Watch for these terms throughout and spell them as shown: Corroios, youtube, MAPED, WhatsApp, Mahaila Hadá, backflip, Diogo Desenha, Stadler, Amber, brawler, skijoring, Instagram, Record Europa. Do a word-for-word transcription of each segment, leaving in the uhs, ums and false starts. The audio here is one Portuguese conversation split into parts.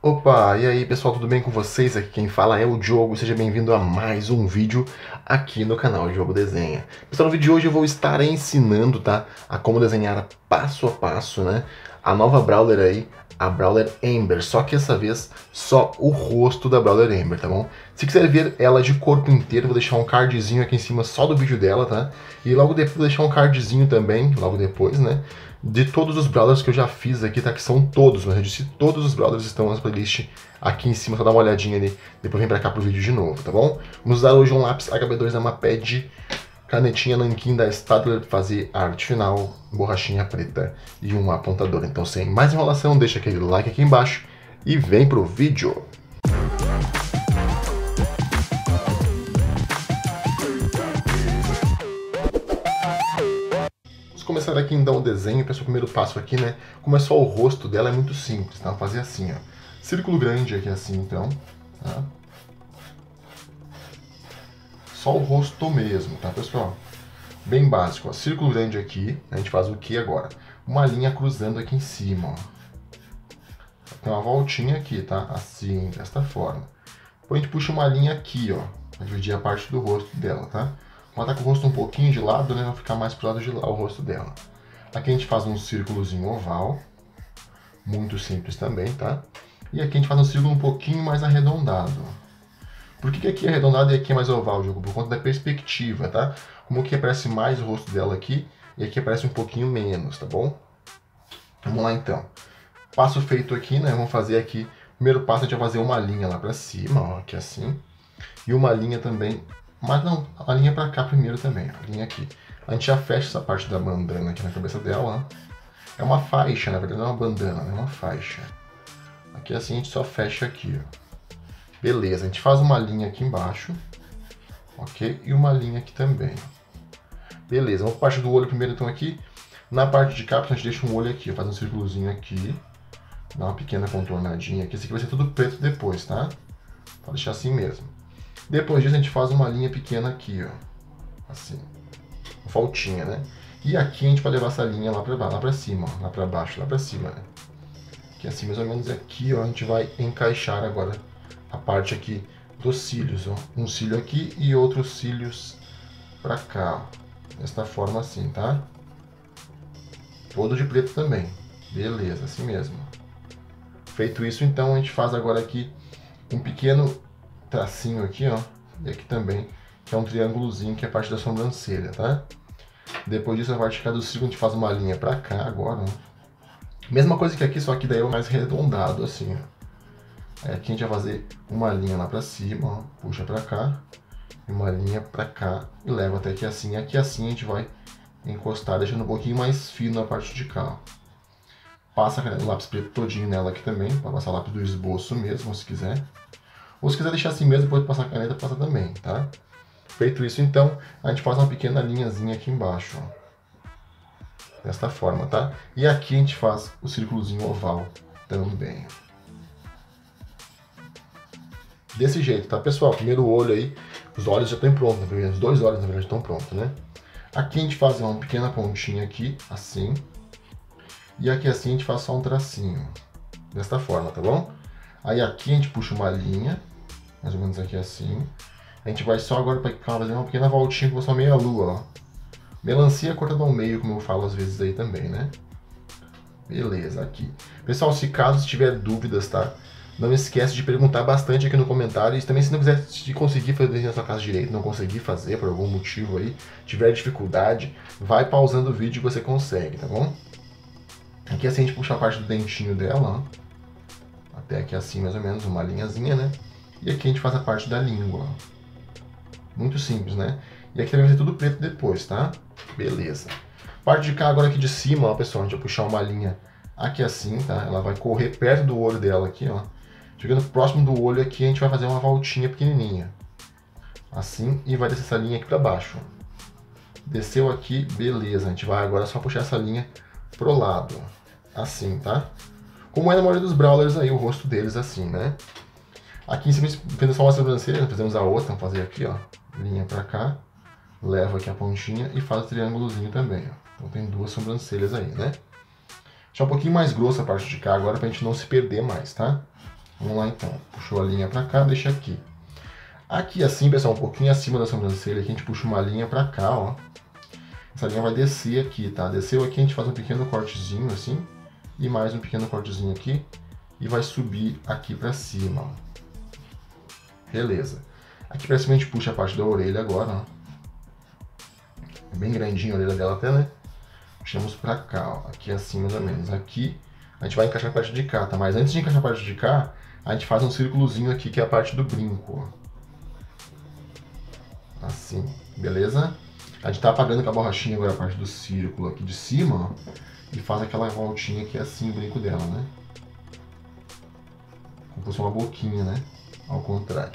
Opa, e aí pessoal, tudo bem com vocês? Aqui quem fala é o Diogo, seja bem-vindo a mais um vídeo aqui no canal Diogo Desenha. Pessoal, no vídeo de hoje eu vou estar ensinando, tá, a como desenhar passo a passo, né, a nova Brawler aí, a Brawler Amber, só que dessa vez só o rosto da Brawler Amber, tá bom? Se quiser ver ela de corpo inteiro, vou deixar um cardzinho aqui em cima só do vídeo dela, tá? E logo depois vou deixar um cardzinho também, logo depois, né? De todos os Brawlers que eu já fiz aqui, tá? Que são todos, mas eu disse todos os Brawlers estão nas playlists aqui em cima, só dá uma olhadinha ali. Depois vem pra cá pro vídeo de novo, tá bom? Vamos usar hoje um lápis H B dois da MAPED, canetinha nanquim da Stadler, fazer arte final, borrachinha preta e um apontador. Então, sem mais enrolação, deixa aquele like aqui embaixo e vem pro vídeo! Começar aqui em dar um desenho, pessoal. O primeiro passo aqui, né? Como é só o rosto dela, é muito simples, tá? Vou fazer assim, ó. Círculo grande aqui, assim, então, tá? Só o rosto mesmo, tá, pessoal? Bem básico, ó. Círculo grande aqui, a gente faz o que agora? Uma linha cruzando aqui em cima, ó. Tem uma voltinha aqui, tá? Assim, desta forma. Depois a gente puxa uma linha aqui, ó. Pra dividir a parte do rosto dela, tá? Botar com o rosto um pouquinho de lado, né? Vai ficar mais pro lado de lá o rosto dela. Aqui a gente faz um círculozinho oval. Muito simples também, tá? E aqui a gente faz um círculo um pouquinho mais arredondado. Por que que aqui é arredondado e aqui é mais oval, Diogo? Por conta da perspectiva, tá? Como que aparece mais o rosto dela aqui e aqui aparece um pouquinho menos, tá bom? Vamos lá então. Passo feito aqui, né? Vamos fazer aqui. Primeiro passo a gente vai fazer uma linha lá pra cima, ó, aqui assim. E uma linha também... Mas não, a linha pra cá primeiro também, a linha aqui. A gente já fecha essa parte da bandana aqui na cabeça dela, ó. É uma faixa, na verdade não é uma bandana, é uma faixa. Aqui assim a gente só fecha aqui, ó. Beleza, a gente faz uma linha aqui embaixo, ok? E uma linha aqui também. Beleza, vamos pra parte do olho primeiro então aqui. Na parte de cá, a gente deixa um olho aqui, ó. Faz um círculozinho aqui. Dá uma pequena contornadinha aqui. Esse aqui vai ser tudo preto depois, tá? Vou deixar assim mesmo. Depois disso a gente faz uma linha pequena aqui, ó, assim, voltinha, né? E aqui a gente vai levar essa linha lá pra, lá pra cima, ó, lá pra baixo, lá pra cima, né? Que assim, mais ou menos aqui, ó, a gente vai encaixar agora a parte aqui dos cílios, ó. Um cílio aqui e outros cílios pra cá, ó. Desta forma assim, tá? Todo de preto também. Beleza, assim mesmo. Feito isso, então, a gente faz agora aqui um pequeno... tracinho aqui, ó, e aqui também, que é um triângulozinho, que é a parte da sobrancelha, tá? Depois disso, a parte de cá do círculo, a gente faz uma linha pra cá agora, ó. Mesma coisa que aqui, só que daí é mais arredondado, assim, ó. Aí aqui a gente vai fazer uma linha lá pra cima, ó, puxa pra cá, e uma linha pra cá, e leva até aqui assim, aqui assim a gente vai encostar, deixando um pouquinho mais fino a parte de cá, ó. Passa o lápis preto todinho nela aqui também, pra passar o lápis do esboço mesmo, se quiser. Ou se quiser deixar assim mesmo, depois de passar a caneta, passa também, tá? Feito isso, então, a gente faz uma pequena linhazinha aqui embaixo, ó. Desta forma, tá? E aqui a gente faz o círculozinho oval também. Desse jeito, tá, pessoal? Primeiro o olho aí, os olhos já estão prontos, né? Os dois olhos, na verdade, estão prontos, né? Aqui a gente faz uma pequena pontinha aqui, assim. E aqui assim a gente faz só um tracinho. Desta forma, tá bom? Aí aqui a gente puxa uma linha, mais ou menos aqui assim. A gente vai só agora para fazer uma pequena voltinha com só meia lua, ó. Melancia cortada ao meio, como eu falo às vezes aí também, né? Beleza, aqui. Pessoal, se caso tiver dúvidas, tá? Não esquece de perguntar bastante aqui no comentário. E também se não quiser, se conseguir fazer desenho na sua casa direito, não conseguir fazer por algum motivo aí, tiver dificuldade, vai pausando o vídeo e você consegue, tá bom? Aqui assim a gente puxa a parte do dentinho dela, ó. Até aqui assim, mais ou menos, uma linhazinha, né? E aqui a gente faz a parte da língua. Muito simples, né? E aqui também vai ser tudo preto depois, tá? Beleza. Parte de cá, agora aqui de cima, ó, pessoal, a gente vai puxar uma linha aqui assim, tá? Ela vai correr perto do olho dela aqui, ó. Chegando próximo do olho aqui, a gente vai fazer uma voltinha pequenininha. Assim, e vai descer essa linha aqui pra baixo. Desceu aqui, beleza. A gente vai agora só puxar essa linha pro lado. Assim, tá? Como é na maioria dos Brawlers aí, o rosto deles assim, né? Aqui em cima, fazemos só uma sobrancelha, fazemos a outra, vamos fazer aqui, ó. Linha pra cá, leva aqui a pontinha e faz o triângulozinho também, ó. Então tem duas sobrancelhas aí, né? Deixa um pouquinho mais grossa a parte de cá agora pra gente não se perder mais, tá? Vamos lá então, puxou a linha para cá, deixa aqui. Aqui assim, pessoal, um pouquinho acima da sobrancelha, aqui a gente puxa uma linha para cá, ó. Essa linha vai descer aqui, tá? Desceu aqui, a gente faz um pequeno cortezinho assim, e mais um pequeno cortezinho aqui, e vai subir aqui pra cima, ó. Beleza. Aqui pra cima a gente puxa a parte da orelha agora, ó. É bem grandinha a orelha dela até, né? Puxamos pra cá, ó. Aqui assim mais ou menos. Aqui a gente vai encaixar a parte de cá, tá? Mas antes de encaixar a parte de cá, a gente faz um círculozinho aqui, que é a parte do brinco, ó. Assim, beleza? A gente tá apagando com a borrachinha agora a parte do círculo aqui de cima, ó, e faz aquela voltinha aqui assim, o brinco dela, né? Como se fosse uma boquinha, né? Ao contrário.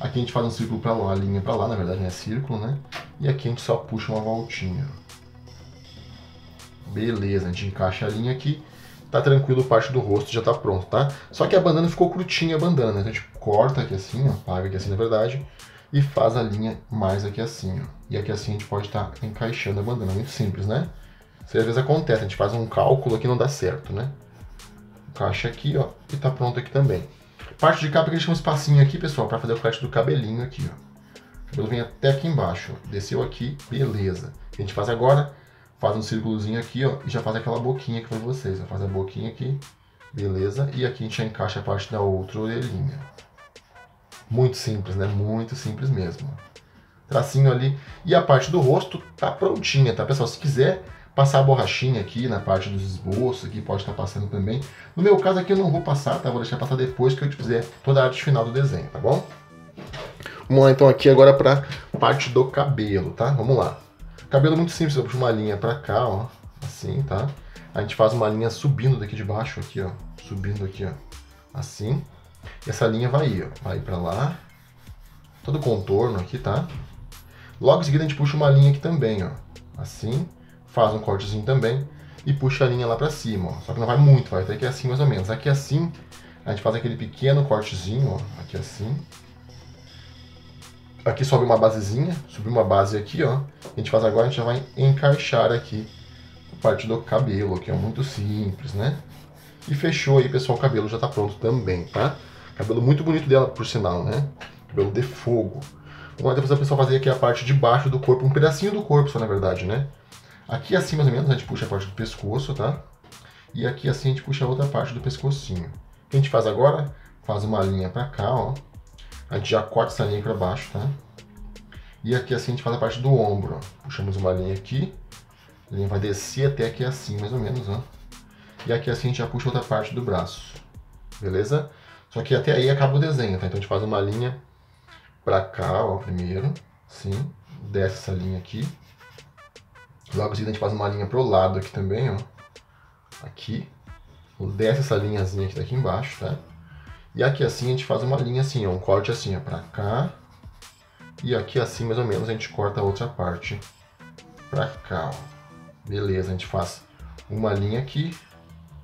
Aqui a gente faz um círculo pra lá, a linha pra lá, na verdade não é círculo, né? E aqui a gente só puxa uma voltinha. Beleza, a gente encaixa a linha aqui, tá tranquilo, parte do rosto já tá pronto, tá? Só que a bandana ficou curtinha, a bandana, né? Então a gente corta aqui assim, ó, apaga aqui assim, na verdade, e faz a linha mais aqui assim, ó. E aqui assim a gente pode estar tá encaixando a bandana, muito simples, né? Isso às vezes acontece, a gente faz um cálculo aqui e não dá certo, né? Encaixa aqui, ó, e tá pronto aqui também. Parte de cá, porque a gente tem um espacinho aqui, pessoal, pra fazer o corte do cabelinho aqui, ó. O cabelo vem até aqui embaixo, ó. Desceu aqui, beleza. O que a gente faz agora, faz um círculozinho aqui, ó, e já faz aquela boquinha aqui pra vocês, ó. Faz a boquinha aqui, beleza. E aqui a gente já encaixa a parte da outra orelhinha. Muito simples, né? Muito simples mesmo. Tracinho ali. E a parte do rosto tá prontinha, tá, pessoal? Se quiser passar a borrachinha aqui na parte dos esboços, aqui pode estar passando também. No meu caso aqui eu não vou passar, tá? Vou deixar passar depois que eu fizer toda a arte final do desenho, tá bom? Vamos lá, então, aqui agora pra parte do cabelo, tá? Vamos lá. Cabelo muito simples, eu puxo uma linha pra cá, ó. Assim, tá? A gente faz uma linha subindo daqui de baixo, aqui, ó. Subindo aqui, ó. Assim. E essa linha vai ir, ó, vai pra lá. Todo o contorno aqui, tá? Logo em seguida a gente puxa uma linha aqui também, ó. Assim, faz um cortezinho também e puxa a linha lá pra cima, ó. Só que não vai muito, vai até aqui assim mais ou menos. Aqui assim, a gente faz aquele pequeno cortezinho, ó. Aqui assim. Aqui sobe uma basezinha, subiu uma base aqui, ó. A gente faz agora, a gente já vai encaixar aqui a parte do cabelo, que é muito simples, né? E fechou aí, pessoal, o cabelo já tá pronto também, tá? Cabelo muito bonito dela, por sinal, né? Cabelo de fogo. Vamos lá, depois a pessoa fazer aqui a parte de baixo do corpo, um pedacinho do corpo só, na verdade, né? Aqui assim, mais ou menos, a gente puxa a parte do pescoço, tá? E aqui assim a gente puxa a outra parte do pescocinho. O que a gente faz agora? Faz uma linha pra cá, ó. A gente já corta essa linha pra baixo, tá? E aqui assim a gente faz a parte do ombro, ó. Puxamos uma linha aqui. A linha vai descer até aqui assim, mais ou menos, ó. E aqui assim a gente já puxa outra parte do braço, beleza? Só que até aí acaba o desenho, tá? Então a gente faz uma linha pra cá, ó, primeiro, assim, desce essa linha aqui. Logo em seguida a gente faz uma linha pro lado aqui também, ó, aqui. Desce essa linhazinha aqui daqui embaixo, tá? E aqui assim a gente faz uma linha assim, ó, um corte assim, ó, pra cá. E aqui assim, mais ou menos, a gente corta a outra parte pra cá, ó. Beleza, a gente faz uma linha aqui.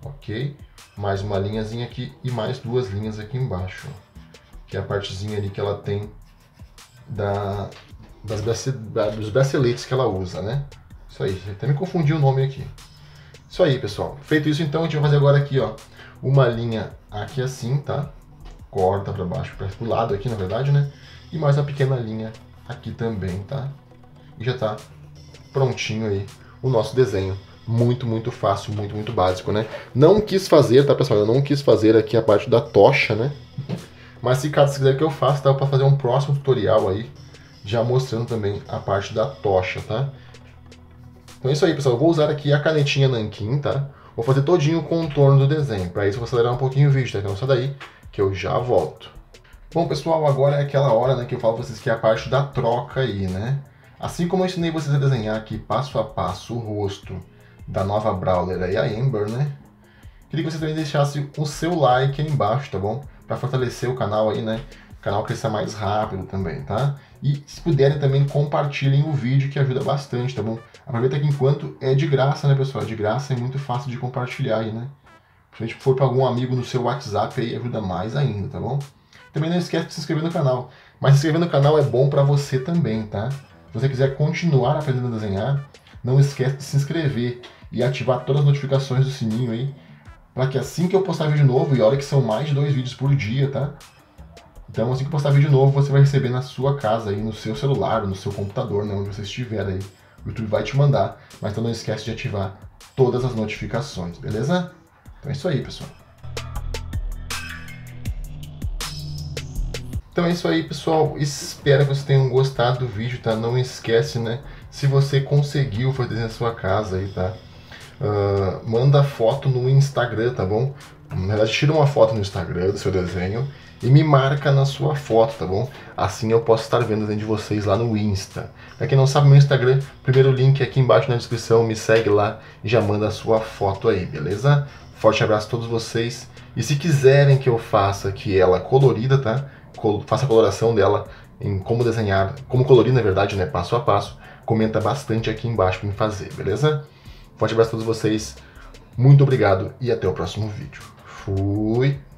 Ok? Mais uma linhazinha aqui e mais duas linhas aqui embaixo, ó, que é a partezinha ali que ela tem da, das brace, da, dos braceletes que ela usa, né? Isso aí, até me confundi o nome aqui. Isso aí, pessoal. Feito isso, então, a gente vai fazer agora aqui, ó, uma linha aqui assim, tá? Corta pra baixo, pra, pro lado aqui, na verdade, né? E mais uma pequena linha aqui também, tá? E já tá prontinho aí o nosso desenho. Muito, muito fácil, muito, muito básico, né? Não quis fazer, tá, pessoal? Eu não quis fazer aqui a parte da tocha, né? Mas se caso você quiser que eu faça, tá? Pra fazer um próximo tutorial aí, já mostrando também a parte da tocha, tá? Então é isso aí, pessoal. Eu vou usar aqui a canetinha nanquim, tá? Vou fazer todinho o contorno do desenho. Pra isso eu vou acelerar um pouquinho o vídeo, tá? Então sai daí que eu já volto. Bom, pessoal, agora é aquela hora, né, que eu falo pra vocês que é a parte da troca aí, né? Assim como eu ensinei vocês a desenhar aqui passo a passo o rosto da nova Brawler aí, a Amber, né? Queria que você também deixasse o seu like aí embaixo, tá bom? Pra fortalecer o canal aí, né? O canal crescer mais rápido também, tá? E se puderem também, compartilhem o vídeo, que ajuda bastante, tá bom? Aproveita que enquanto é de graça, né, pessoal? É de graça, é muito fácil de compartilhar aí, né? Se a gente for pra algum amigo no seu WhatsApp aí, ajuda mais ainda, tá bom? Também não esquece de se inscrever no canal. Mas se inscrever no canal é bom pra você também, tá? Se você quiser continuar aprendendo a desenhar, não esquece de se inscrever e ativar todas as notificações do sininho aí, para que assim que eu postar vídeo novo, e olha que são mais de dois vídeos por dia, tá? Então assim que eu postar vídeo novo, você vai receber na sua casa, aí, no seu celular, no seu computador, né, onde você estiver aí. O YouTube vai te mandar, mas então não esquece de ativar todas as notificações, beleza? Então é isso aí, pessoal. Então é isso aí, pessoal. Espero que vocês tenham gostado do vídeo, tá? Não esquece, né? Se você conseguiu fazer na sua casa aí, tá? Uh, manda foto no Instagram, tá bom? Na verdade, tira uma foto no Instagram do seu desenho e me marca na sua foto, tá bom? Assim eu posso estar vendo o desenho de vocês lá no Insta. Pra quem não sabe, meu Instagram, primeiro link aqui embaixo na descrição, me segue lá e já manda a sua foto aí, beleza? Forte abraço a todos vocês. E se quiserem que eu faça aqui ela colorida, tá? Faça a coloração dela em como desenhar, como colorir na verdade, né, passo a passo, comenta bastante aqui embaixo para me fazer, beleza? Forte abraço a todos vocês, muito obrigado e até o próximo vídeo. Fui!